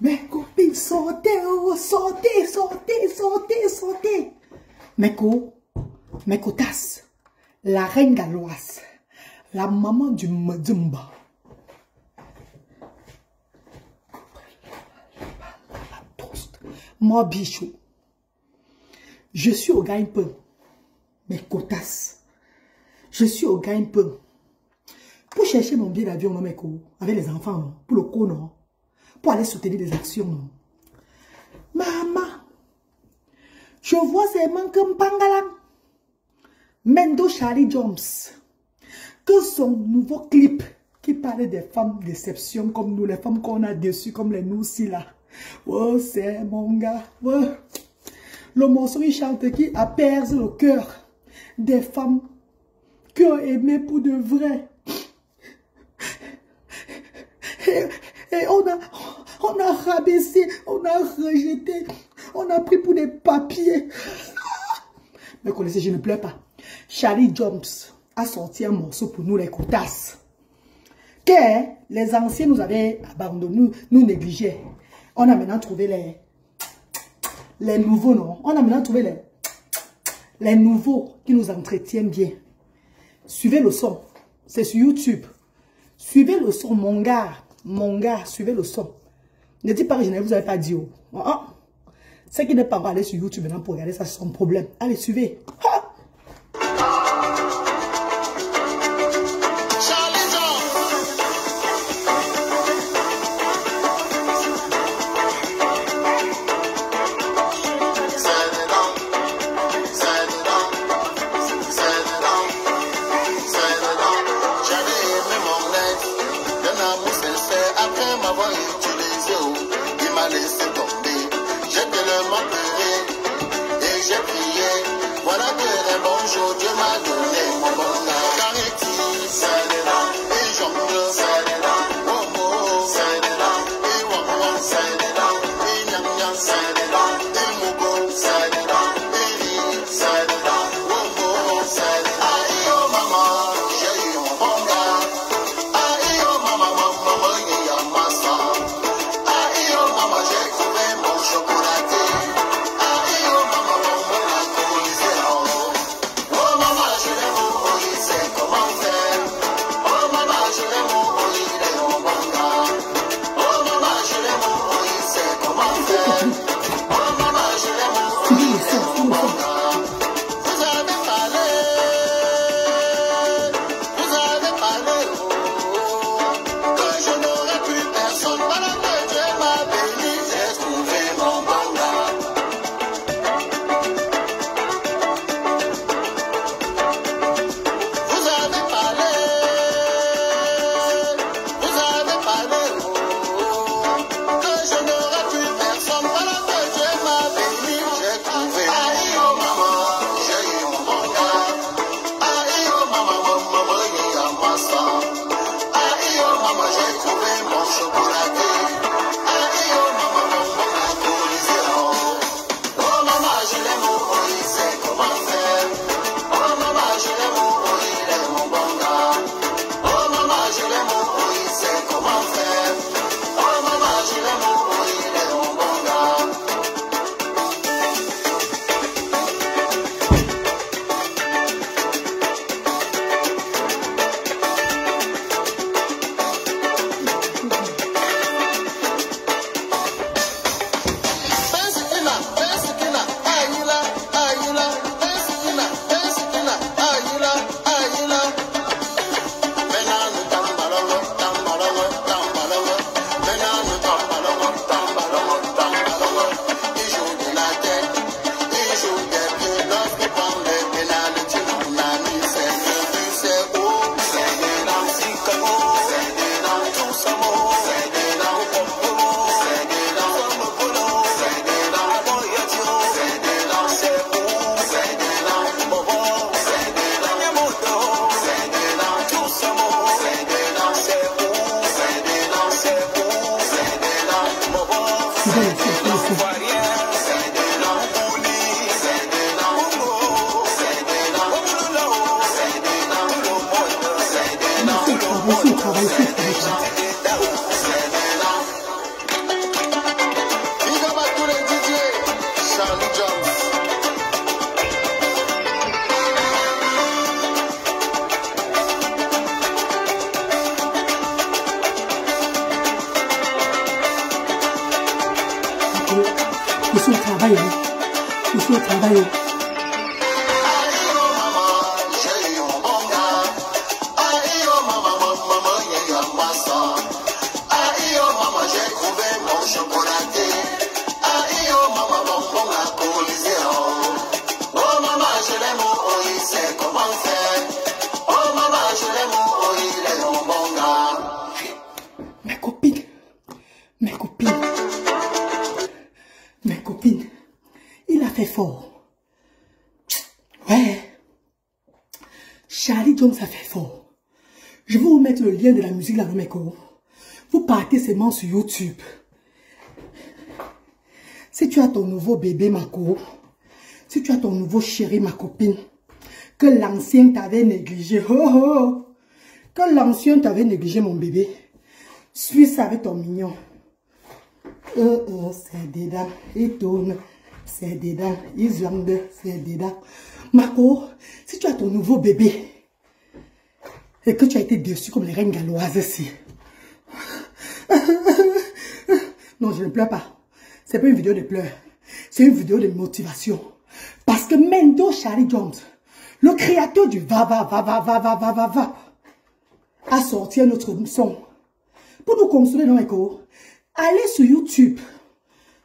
Mes copines, sortez, oh, sortez, sortez, sortez, sortez. Mes cotasses, la reine galloise, la maman du Madumba. Moi, bichou, je suis au gagne-pain. Mes cotasses, je suis au gagne-pain. Pour chercher mon billet d'avion, non, mes co, avec les enfants, non, pour le co, non, pour aller soutenir des actions, non. Maman, je vois seulement que Mpangalang, Mendo Charlie Jones, que son nouveau clip qui parlait des femmes déception comme nous, les femmes qu'on a déçues comme les nous aussi là. Oh, c'est mon gars. Oh. Le morceau, il chante qui apaise le cœur des femmes qui ont aimé pour de vrai. Et on a rabaissé, on a rejeté, on a pris pour des papiers. Mais connaissez, je ne pleure pas. Charlie Jones a sorti un morceau pour nous, les cotasses. Que les anciens nous avaient abandonnés, nous négligeaient. On a maintenant trouvé les nouveaux, non? On a maintenant trouvé les nouveaux qui nous entretiennent bien. Suivez le son. C'est sur YouTube. Suivez le son, mon gars. Mon gars, suivez le son. Ne dites pas que je ne vous avais pas dit. Oh. Oh. Ceux qui n'est pas allé sur YouTube maintenant pour regarder ça, c'est son problème. Allez, suivez. Oh. Travail, c'est travail hein. Il faut travailler. Il a fait fort. Ouais. Charlie Jones a fait fort. Je vais vous mettre le lien de la musique là dans mes cours. Vous partez seulement sur YouTube. Si tu as ton nouveau bébé, ma co, si tu as ton nouveau chéri, ma copine, que l'ancien t'avait négligé, oh, oh, que l'ancien t'avait négligé, mon bébé, suis ça avec ton mignon. Oh, oh, c'est dedans, il tourne, c'est dedans, il zende, c'est dedans. Marco, si tu as ton nouveau bébé et que tu as été déçu comme les reines galloises ici. Non, je ne pleure pas. C'est pas une vidéo de pleurs. C'est une vidéo de motivation. Parce que Mendo Charlie Jones, le créateur du va, a sorti un autre son pour nous consoler dans les cours. Allez sur YouTube.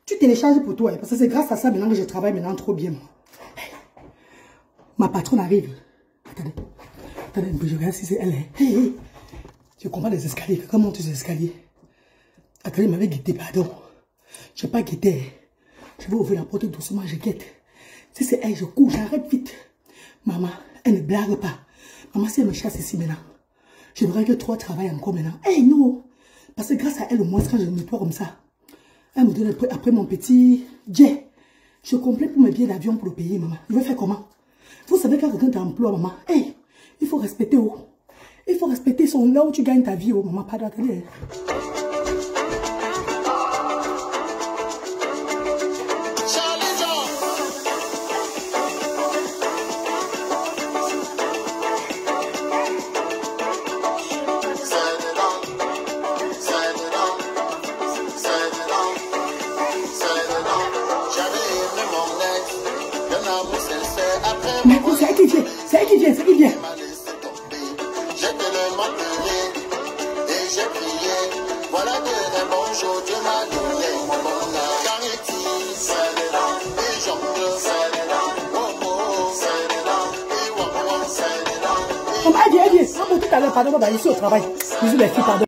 Tu télécharges pour toi. Parce que c'est grâce à ça maintenant que je travaille maintenant trop bien. Hey, ma patronne arrive. Attendez. Attendez, je regarde si c'est elle. Hey, hey. Je comprends les escaliers. Quand on monte les escaliers. Attendez, elle m'avait guetté, pardon. Je n'ai pas guetté. Je vais ouvrir la porte doucement, je guette. Si c'est elle, je cours, j'arrête vite. Maman, elle ne blague pas. Maman, si elle me chasse ici maintenant, je voudrais que toi travailles encore maintenant. Hey, non. Parce que grâce à elle, au moins, quand je nettoie comme ça, elle me donne après mon petit jet. Je complète pour mes billets d'avion pour le pays, maman. Je vais faire comment? Vous savez quand quelqu'un t'emploie, maman. Hey, il faut respecter où? Il faut respecter son là où tu gagnes ta vie, oh, maman. Pas d'atelier. Mais c'est elle qui vient, c'est elle qui vient, c'est elle qui vient. Elle vient, elle vient. Tout à l'heure, pardon, on va aller au travail. Bisous les filles, pardon.